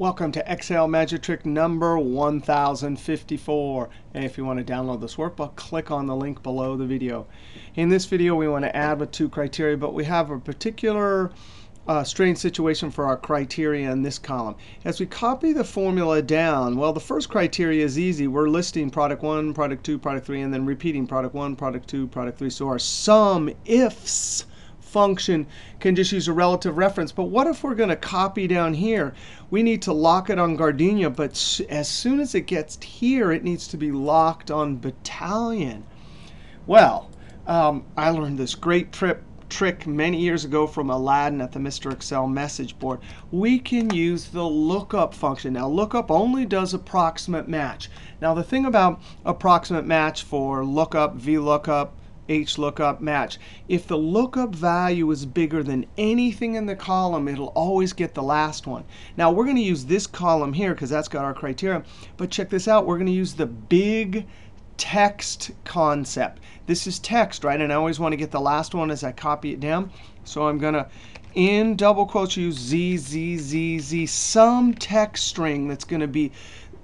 Welcome to Excel Magic Trick number 1054. And if you want to download this workbook, click on the link below the video. In this video, we want to add with two criteria, but we have a particular strange situation for our criteria in this column. As we copy the formula down, well, the first criteria is easy. We're listing product 1, product 2, product 3, and then repeating product 1, product 2, product 3. So our SUMIFS function can just use a relative reference. But what if we're going to copy down here? We need to lock it on gardenia, but as soon as it gets here, it needs to be locked on battalion. Well, I learned this great trick many years ago from Aladdin at the Mr. Excel message board. We can use the lookup function. Now, lookup only does approximate match. Now, the thing about approximate match for lookup, VLOOKUP, H lookup match. If the lookup value is bigger than anything in the column, it'll always get the last one. Now, we're going to use this column here because that's got our criteria. But check this out. We're going to use the big text concept. This is text, right? And I always want to get the last one as I copy it down. So I'm going to, in double quotes, use ZZZZ, some text string that's going to be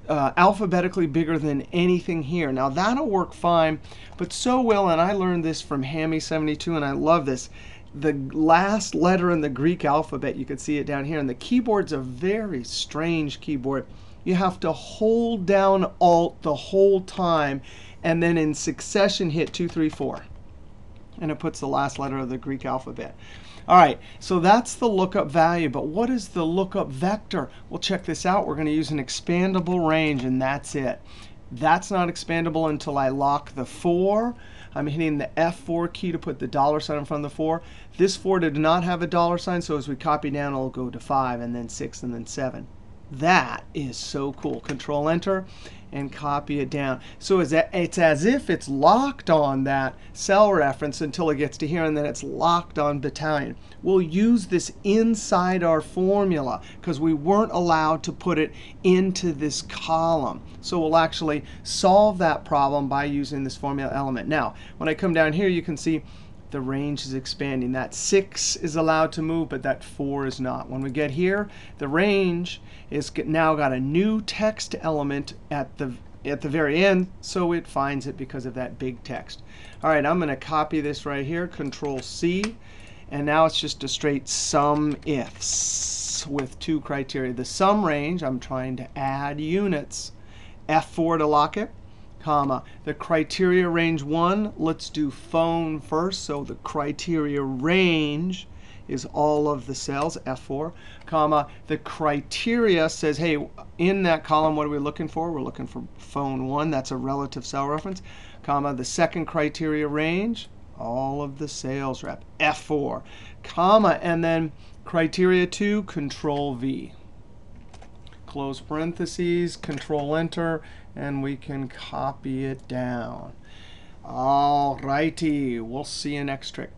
alphabetically bigger than anything here. Now, that'll work fine, but so will, and I learned this from Hammy72, and I love this, the last letter in the Greek alphabet. You can see it down here. And the keyboard's a very strange keyboard. You have to hold down Alt the whole time, and then in succession hit 2, 3, 4. And it puts the last letter of the Greek alphabet. All right, so that's the lookup value. But what is the lookup vector? Well, check this out. We're going to use an expandable range, and that's it. That's not expandable until I lock the 4. I'm hitting the F4 key to put the dollar sign in front of the 4. This 4 did not have a dollar sign, so as we copy down, it'll go to 5, and then 6, and then 7. That is so cool. Control Enter and copy it down. So it's as if it's locked on that cell reference until it gets to here, and then it's locked on battalion. We'll use this inside our formula because we weren't allowed to put it into this column. So we'll actually solve that problem by using this formula element. Now, when I come down here, you can see the range is expanding. That 6 is allowed to move, but that 4 is not. When we get here, the range is now got a new text element at the very end, so it finds it because of that big text. All right, I'm going to copy this right here, Control-C, and now it's just a straight SUMIFS with two criteria. The sum range, I'm trying to add units, F4 to lock it, comma. The criteria range 1, let's do phone first. So the criteria range is all of the cells, F4, comma. The criteria says, hey, in that column, what are we looking for? We're looking for phone 1. That's a relative cell reference, comma. The second criteria range, all of the sales rep, F4, comma. And then criteria 2, Control-V. Close parentheses, Control-Enter, and we can copy it down. All righty, we'll see you next trick.